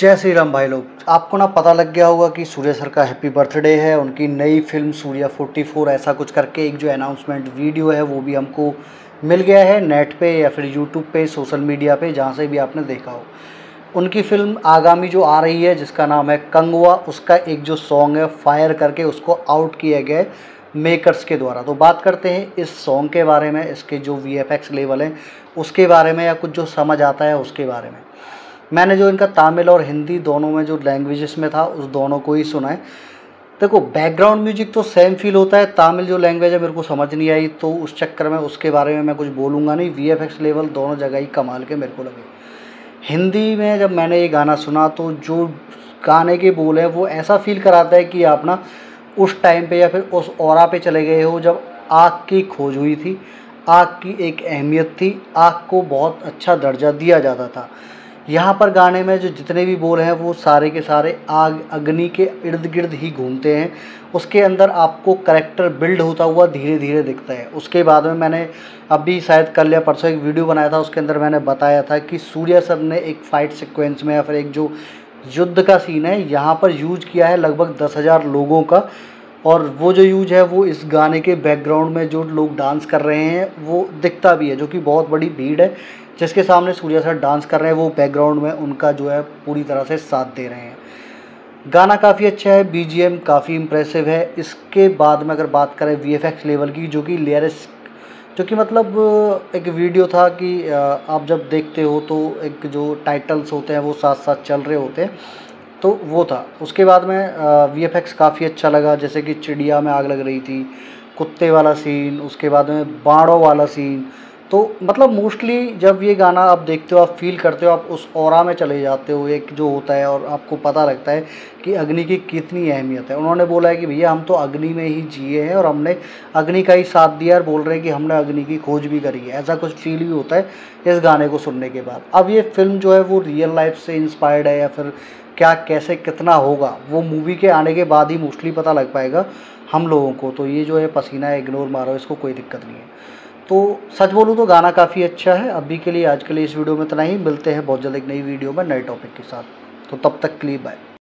जय श्री राम भाई लोग, आपको ना पता लग गया होगा कि सूर्य सर का हैप्पी बर्थडे है। उनकी नई फिल्म सूर्या 44 ऐसा कुछ करके एक जो अनाउंसमेंट वीडियो है वो भी हमको मिल गया है नेट पे या फिर यूट्यूब पे, सोशल मीडिया पे, जहाँ से भी आपने देखा हो। उनकी फिल्म आगामी जो आ रही है जिसका नाम है कंगवा, उसका एक जो सॉन्ग है फायर करके उसको आउट किया गया है मेकर्स के द्वारा। तो बात करते हैं इस सॉन्ग के बारे में, इसके जो VFX लेवल हैं उसके बारे में, या कुछ जो समझ आता है उसके बारे में। मैंने जो इनका तमिल और हिंदी दोनों में जो लैंग्वेजेस में था उस दोनों को ही सुना है। देखो बैकग्राउंड म्यूजिक तो सेम फील होता है, तमिल जो लैंग्वेज है मेरे को समझ नहीं आई तो उस चक्कर में उसके बारे में मैं कुछ बोलूँगा नहीं। VFX लेवल दोनों जगह ही कमाल के मेरे को लगे। हिंदी में जब मैंने ये गाना सुना तो जो गाने के बोल हैं वो ऐसा फील कराता है कि आप ना उस टाइम पे या फिर उस औरा पे चले गए हो जब आग की खोज हुई थी, आग की एक अहमियत थी, आग को बहुत अच्छा दर्जा दिया जाता था। यहाँ पर गाने में जो जितने भी बोल हैं वो सारे के सारे आग, अग्नि के इर्द गिर्द ही घूमते हैं। उसके अंदर आपको करैक्टर बिल्ड होता हुआ धीरे धीरे दिखता है। उसके बाद में मैंने अभी शायद कल या परसों एक वीडियो बनाया था, उसके अंदर मैंने बताया था कि सूर्या सर ने एक फ़ाइट सिक्वेंस में या फिर एक जो युद्ध का सीन है यहाँ पर यूज किया है लगभग 10,000 लोगों का, और वो जो यूज है वो इस गाने के बैकग्राउंड में जो लोग डांस कर रहे हैं वो दिखता भी है, जो कि बहुत बड़ी भीड़ है जिसके सामने सूर्या सर डांस कर रहे हैं, वो बैकग्राउंड में उनका जो है पूरी तरह से साथ दे रहे हैं। गाना काफ़ी अच्छा है, BGM काफ़ी इम्प्रेसिव है। इसके बाद में अगर बात करें VFX लेवल की, जो कि लेयर्स, जो कि मतलब एक वीडियो था कि आप जब देखते हो तो एक जो टाइटल्स होते हैं वो साथ साथ चल रहे होते हैं, तो वो था। उसके बाद में VFX काफ़ी अच्छा लगा, जैसे कि चिड़िया में आग लग रही थी, कुत्ते वाला सीन, उसके बाद में बाड़ों वाला सीन। तो मतलब मोस्टली जब ये गाना आप देखते हो, आप फील करते हो, आप उस औरा में चले जाते हो एक जो होता है, और आपको पता लगता है कि अग्नि की कितनी अहमियत है। उन्होंने बोला है कि भैया हम तो अग्नि में ही जिए हैं और हमने अग्नि का ही साथ दिया, और बोल रहे हैं कि हमने अग्नि की खोज भी करी है। ऐसा कुछ फील भी होता है इस गाने को सुनने के बाद। अब ये फिल्म जो है वो रियल लाइफ से इंस्पायर्ड है या फिर क्या, कैसे, कितना होगा वो मूवी के आने के बाद ही मोस्टली पता लग पाएगा हम लोगों को। तो ये जो है पसीना इग्नोर मारो, इसको कोई दिक्कत नहीं है। तो सच बोलूँ तो गाना काफ़ी अच्छा है। अभी के लिए, आज के लिए इस वीडियो में इतना ही। मिलते हैं बहुत जल्द एक नई वीडियो में नए टॉपिक के साथ, तो तब तक के लिए बाय।